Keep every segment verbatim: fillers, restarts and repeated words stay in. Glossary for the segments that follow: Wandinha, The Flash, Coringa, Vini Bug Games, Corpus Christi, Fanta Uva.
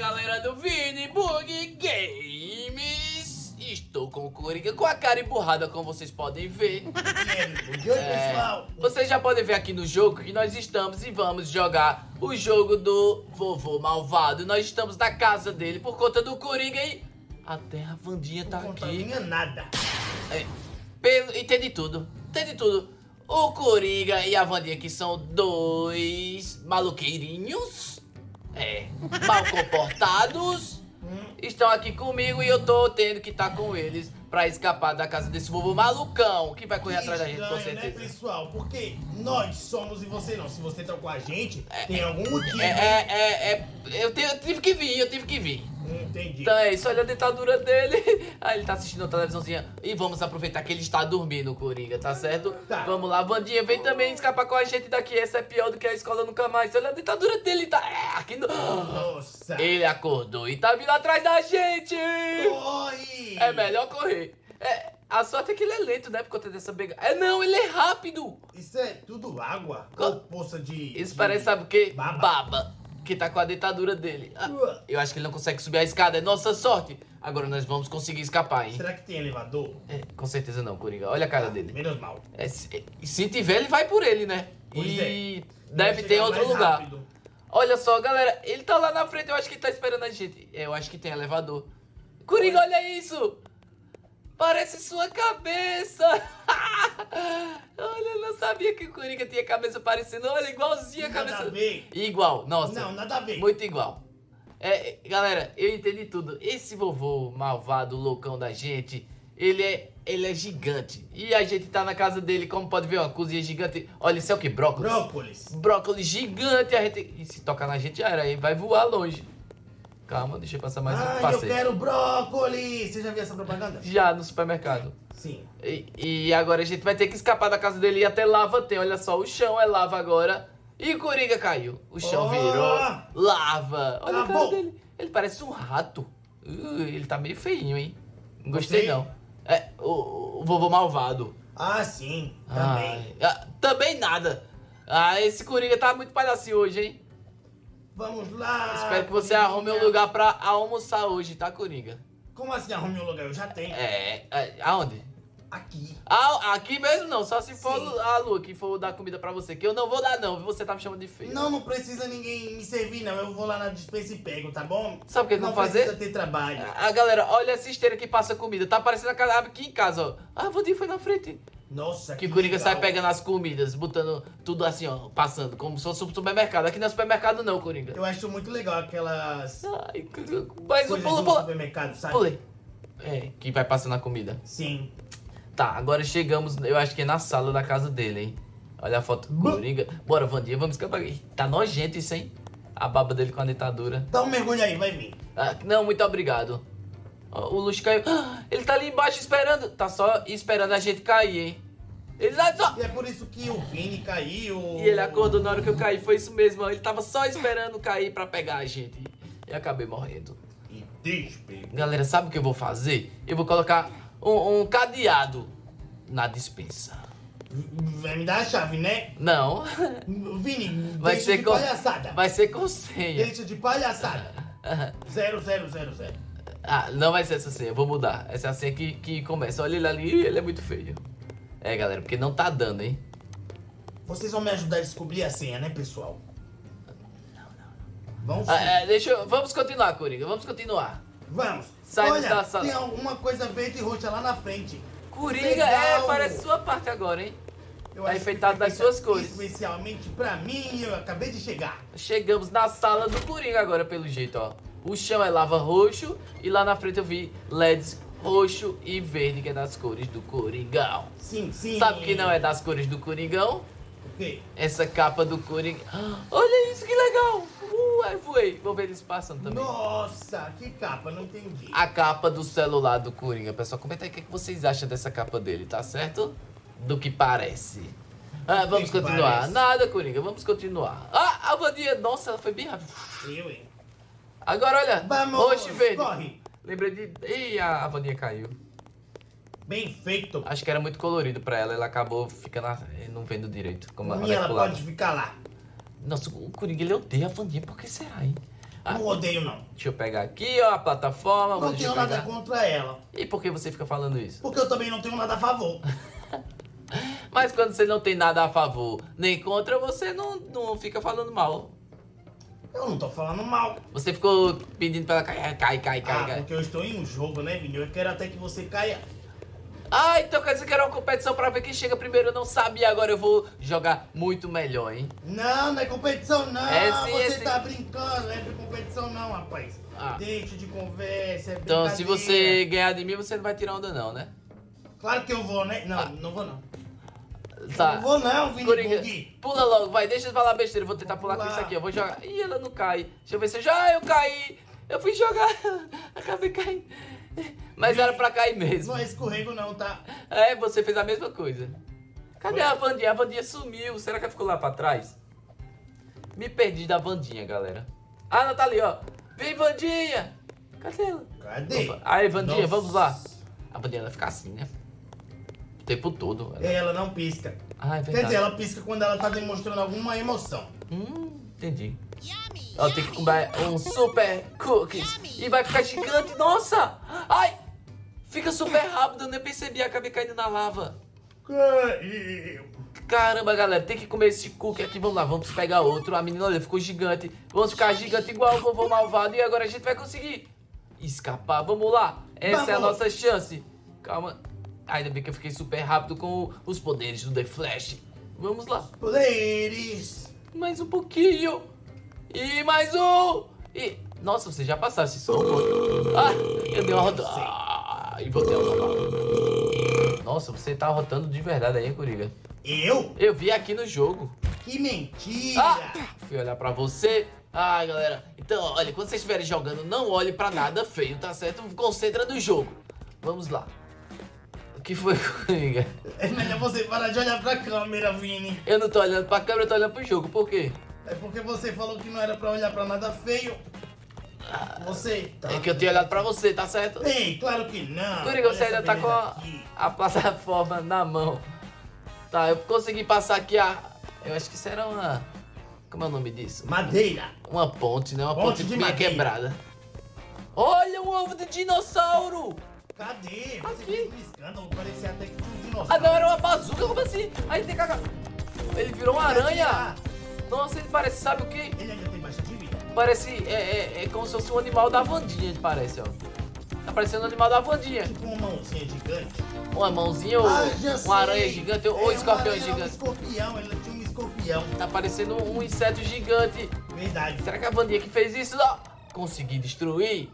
galera do Vini Bug Games. Estou com o Coringa com a cara emburrada, como vocês podem ver. E aí, pessoal? Vocês já podem ver aqui no jogo que nós estamos e vamos jogar o jogo do vovô malvado. Nós estamos na casa dele por conta do Coringa e até a Wandinha tá aqui. Não tinha nada. É, pelo, entendi tudo, entendi tudo. O Coringa e a Wandinha que são dois maluqueirinhos, é, mal comportados, estão aqui comigo e eu tô tendo que estar tá com eles pra escapar da casa desse vovô malucão que vai correr que atrás estranho, da gente, com certeza. Né, pessoal? Porque nós somos e você não. Se você tá com a gente, é, tem é, algum motivo. É, é, é, é eu, te, eu tive que vir, eu tive que vir. Entendi. Então é isso, olha a dentadura dele. Ah, ele tá assistindo a televisãozinha. E vamos aproveitar que ele está dormindo, Coringa, tá certo? Tá. Vamos lá, Wandinha, vem também escapar com a gente daqui. Essa é pior do que a escola nunca mais. Olha a dentadura dele, tá aqui no... Nossa. Ele acordou e tá vindo atrás da gente. Oi. É melhor correr. É... A sorte é que ele é lento, né? Por conta dessa bega. É, não, ele é rápido. Isso é tudo água. Ou poça de... Isso de... parece, sabe o quê? Baba. Baba. Que tá com a dentadura dele. Ah, eu acho que ele não consegue subir a escada. É nossa sorte. Agora nós vamos conseguir escapar, hein? Será que tem elevador? É, com certeza não, Coringa. Olha a cara ah, dele. Menos mal. É, se, se tiver, ele vai por ele, né? Pois e é. Deve ter outro lugar. Rápido. Olha só, galera. Ele tá lá na frente. Eu acho que ele tá esperando a gente. Eu acho que tem elevador. Coringa, olha, olha isso. Parece sua cabeça. Olha, eu não sabia que o Coringa tinha cabeça parecendo. Olha, igualzinha a cabeça. Nada a ver. Igual, nossa. Não, nada a ver. Muito igual. É, galera, eu entendi tudo. Esse vovô malvado, loucão da gente, ele é, ele é gigante. E a gente tá na casa dele, como pode ver, uma cozinha gigante. Olha, isso é o que? Brócolis. Brócolis. Brócolis gigante. A gente... E se tocar na gente, já era, aí vai voar longe. Calma, deixa eu passar mais ah, um passeio. Ah, eu quero brócolis! Você já viu essa propaganda? Já, no supermercado. Sim. E, e agora a gente vai ter que escapar da casa dele e até lava tem. Olha só, o chão é lava agora. E o Coringa caiu. O chão oh! virou lava. Olha ah, a cara bom. dele. Ele parece um rato. Uh, ele tá meio feinho, hein? Não gostei, não. É, o, o vovô malvado. Ah, sim. Também. Ah, também nada. Ah, esse Coringa tá muito palhacinho hoje, hein? Vamos lá! Espero que você arrume um lugar pra almoçar hoje, tá, Coringa? Como assim arrume um lugar? Eu já tenho. É, é aonde? Aqui. Ah, aqui mesmo não, só se for a Lu que for dar comida pra você, que eu não vou dar não, você tá me chamando de feio. Não, não precisa ninguém me servir não, eu vou lá na dispensa e pego, tá bom? Sabe o que não fazer? Não precisa ter trabalho. Ah, galera, olha essa esteira que passa comida, tá parecendo aqui em casa, ó. Ah, vou dizer, foi na frente. Nossa, que, que o Coringa legal. Sai pegando as comidas, botando tudo assim, ó, passando, como se fosse um supermercado. Aqui não é supermercado não, Coringa. Eu acho muito legal aquelas... Ai, mas o pulo, pulo. supermercado, sabe? Pulei. É, que vai passando a comida. Sim. Tá, agora chegamos, eu acho que é na sala da casa dele, hein? Olha a foto do Coringa. Bora, Wandinha, vamos escapar. Tá nojento isso, hein? A baba dele com a dentadura. Dá um mergulho aí, vai vir. Ah, não, muito obrigado. O Luxo caiu. Ele tá ali embaixo esperando. Tá só esperando a gente cair, hein? Ele lá só... E é por isso que o Vini caiu. E ele acordou na hora que eu caí. Foi isso mesmo. Ele tava só esperando cair pra pegar a gente. E acabei morrendo. E despeito. Galera, sabe o que eu vou fazer? Eu vou colocar um, um cadeado na dispensa. Vai me dar a chave, né? Não. Vini, vai deixa ser de com... palhaçada. Vai ser com senha. Deixa de palhaçada. Zero, zero, zero, zero. Ah, não vai ser essa senha, vou mudar. Essa é a senha que, que começa. Olha ele ali, ele é muito feio. É, galera, porque não tá dando, hein? Vocês vão me ajudar a descobrir a senha, né, pessoal? Não, não, não. Vamos ah, é, deixa eu... Vamos continuar, Coringa, vamos continuar. Vamos. Sai Olha, da sala. Tem alguma coisa verde e roxa lá na frente. Coringa, legal. É, parece sua parte agora, hein? Eu tá enfeitado das suas cores. Especialmente pra mim, eu acabei de chegar. Chegamos na sala do Coringa agora, pelo jeito, ó. O chão é lava roxo e lá na frente eu vi L E Ds roxo e verde, que é das cores do Coringão. Sim, sim. Sabe que não é das cores do Coringão? O quê? Essa capa do Coringão. Olha isso, que legal! Uh, voei. Vou ver eles passando também. Nossa, que capa, não entendi. A capa do celular do Coringa. Pessoal, comenta aí o que vocês acham dessa capa dele, tá certo? Do que parece. Ah, vamos que continuar. Parece? Nada, Coringa, vamos continuar. Ah, a Wandinha, nossa, ela foi bem rápida. Eu, hein? Agora, olha, vamos, roxo e verde. Corre. Lembrei de... Ih, a Wandinha caiu. Bem feito. Acho que era muito colorido pra ela. Ela acabou ficando... Não vendo direito. Como e ela pode ficar lá. Nossa, o Coringa, ele odeia a Wandinha. Por que será, hein? Ah, não odeio, não. Deixa eu pegar aqui, ó, a plataforma. Não tenho nada contra ela. E por que você fica falando isso? Porque eu também não tenho nada a favor. Mas quando você não tem nada a favor nem contra, você não, não fica falando mal. Eu não tô falando mal. Você ficou pedindo pra ela cair, cai, cai, cai. Ah, cai. Porque eu estou em um jogo, né, Vini? Eu quero até que você caia. Ah, então quer dizer que era uma competição pra ver quem chega primeiro. Eu não sabia, agora eu vou jogar muito melhor, hein? Não, não é competição, não. É sim, você é sim. Tá brincando, não é competição, não, rapaz. Ah. Deixa de conversa, é Então, se você ganhar de mim, você não vai tirar onda, não, né? Claro que eu vou, né? Não, ah. não vou, não. Tá. Não vou, não, Vini Bug. Pula logo, vai, deixa de falar besteira. Eu vou tentar vou pular, pular com isso aqui, eu vou jogar. Ih, ela não cai. Deixa eu ver se eu já eu caí. Eu fui jogar, acabei caindo. Mas era pra cair mesmo. Não escorrego não, tá? É, você fez a mesma coisa. Cadê a Wandinha? A Wandinha sumiu. Será que ela ficou lá pra trás? Me perdi da Wandinha, galera. Ah, ela tá ali, ó. Vem, Wandinha. Cadê ela? Cadê? Opa. Aí, Wandinha, vamos lá. A Wandinha vai ficar assim, né? O tempo todo. Ela, ela não pisca. Ah, é verdade. Quer dizer, ela pisca quando ela tá demonstrando alguma emoção. Hum, entendi. Ela tem que comer um super cookies e vai ficar gigante. Nossa! Ai! Fica super rápido, eu nem percebi, acabei caindo na lava. Caramba, galera, tem que comer esse cookie aqui. Vamos lá, vamos pegar outro. A menina, olha, ficou gigante. Vamos ficar gigante igual o vovô malvado. E agora a gente vai conseguir escapar. Vamos lá, essa vamos. é a nossa chance. Calma. Ainda bem que eu fiquei super rápido com os poderes do The Flash. Vamos lá. Poderes. Mais um pouquinho. E mais um. E... Nossa, você já passasse isso. Ah, eu dei uma roda... Ah, e voltei a... Nossa, você tá rotando de verdade aí, Coringa. Eu? Eu vi aqui no jogo. Que mentira. Ah, fui olhar pra você. Ah, galera. Então, olha, quando vocês estiverem jogando, não olhe pra nada feio, tá certo? Concentra no jogo. Vamos lá. O que foi, Coringa? É melhor você parar de olhar pra câmera, Vini. Eu não tô olhando pra câmera, eu tô olhando pro jogo. Por quê? É porque você falou que não era pra olhar pra nada feio. Você tá... É que eu tenho olhado pra você, tá certo? Ei, claro que não. Coringa, você ainda tá com a, a plataforma na mão. Tá, eu consegui passar aqui a... Eu acho que isso era uma... Como é o nome disso? Madeira. Uma ponte, né? Uma ponte, ponte meio quebrada. Olha um ovo de dinossauro. Cadê? Você aqui. Piscando, parecia até que tinha um dinossauro. Ah, não, era uma bazuca, como assim? Aí tem caca... Ele virou uma aranha. Nossa, ele parece, sabe o que? Ele ainda tem bastante vida. Parece, é, é, é como se fosse um animal da Wandinha, parece, ó. Tá parecendo um animal da Wandinha. Tipo uma mãozinha gigante. Uma mãozinha ou ah, uma sei. aranha gigante ou é, um escorpião gigante. Um escorpião, ela tinha um escorpião. Tá parecendo um inseto gigante. Verdade. Será que a Wandinha que fez isso? Não. Consegui destruir.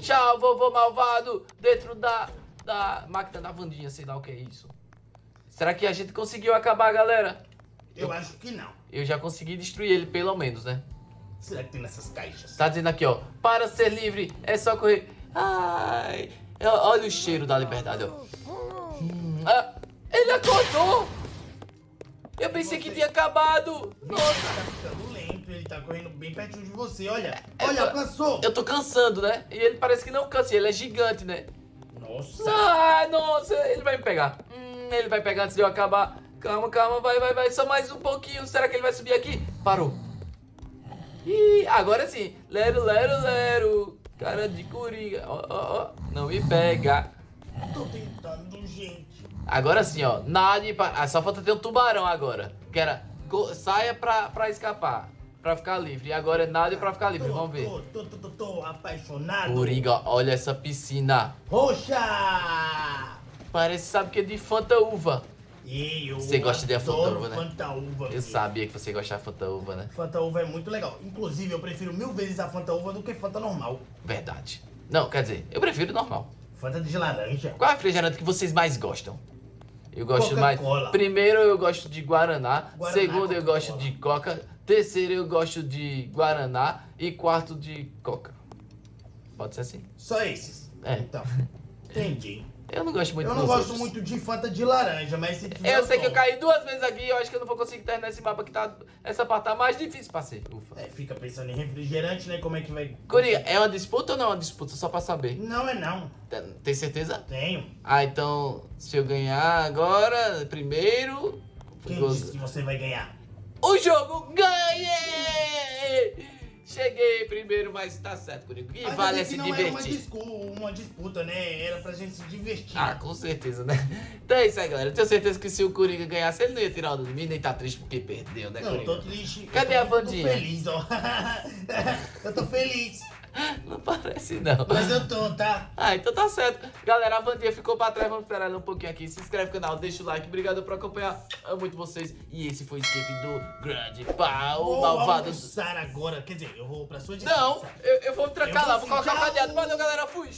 Tchau, vovô malvado. Dentro da, da máquina da Wandinha, sei lá o que é isso. Será que a gente conseguiu acabar, galera? Eu, eu acho que não. Eu já consegui destruir ele, pelo menos, né? Será que tem nessas caixas? Tá dizendo aqui, ó. Para ser livre, é só correr. Ai. Olha o cheiro da liberdade, ó. Hum. Ah, ele acordou! Eu pensei você... que tinha acabado. Nossa. Ele tá ficando lento, ele tá correndo bem pertinho de você, olha. É, olha, eu tô... cansou. Eu tô cansando, né? E ele parece que não cansa, ele é gigante, né? Nossa. Ah, nossa. Ele vai me pegar. Hum, ele vai pegar antes de eu acabar. Calma, calma, vai, vai, vai, só mais um pouquinho. Será que ele vai subir aqui? Parou. Ih, agora sim. Lero, lero, lero. Cara de Coringa. Ó, ó, ó. Não me pega. Tô tentando, gente. Agora sim, ó. Nada de... Ah, só falta ter um tubarão agora. Que era... Saia pra, pra escapar. Pra ficar livre. E agora é nada pra ficar livre. Tô, Vamos ver. Tô, tô, tô, tô apaixonado. Coringa, olha essa piscina. Roxa! Parece, sabe que é de Fanta Uva. Eu você gosta de a Fanta Uva, né? Fanta Uva, eu sabia que você gostava de Fanta Uva, né? Fanta Uva é muito legal. Inclusive, eu prefiro mil vezes a Fanta Uva do que Fanta normal. Verdade. Não, quer dizer, eu prefiro normal. Fanta de laranja. Qual é a refrigerante que vocês mais gostam? Eu gosto mais... Primeiro, eu gosto de Guaraná. Guaraná Segundo, eu gosto de Coca. Terceiro, eu gosto de Guaraná. E quarto, de Coca. Pode ser assim? Só esses? É. Então, entendi. Eu não gosto muito de Eu não gosto outros. muito de Fanta de laranja, mas se tiver Eu sei eu que eu caí duas vezes aqui e eu acho que eu não vou conseguir terminar esse mapa que tá... Essa parte tá mais difícil, parceiro. Ufa. É, fica pensando em refrigerante, né? Como é que vai... Coringa, é uma disputa ou não é uma disputa? Só pra saber. Não é não. Tem certeza? Tenho. Ah, então se eu ganhar agora, primeiro... Quem gosto... disse que você vai ganhar? O jogo ganhei! Cheguei primeiro, mas tá certo, Coringa. E mas vale é se não divertir. Não era uma, discu uma disputa, né? Era pra gente se divertir. Ah, com certeza, né? Então é isso aí, galera. Eu tenho certeza que se o Coringa ganhasse, ele não ia tirar o do mim, nem tá triste porque perdeu, né, Coringa? Não, eu tô triste. Cadê a Wandinha? Eu tô feliz, ó. Eu tô feliz. Não parece não. Mas eu tô, tá? Ah, então tá certo. Galera, a Wandinha ficou pra trás, vamos esperar ela um pouquinho aqui. Se inscreve no canal, deixa o like. Obrigado por acompanhar. Amo muito vocês. E esse foi o escape do Grande Pau oh, Malvado. Eu vou agora, quer dizer, eu vou pra sua desculpa. Não, eu, eu vou trancar eu lá, vou colocar o cadeado. Valeu, galera, fui!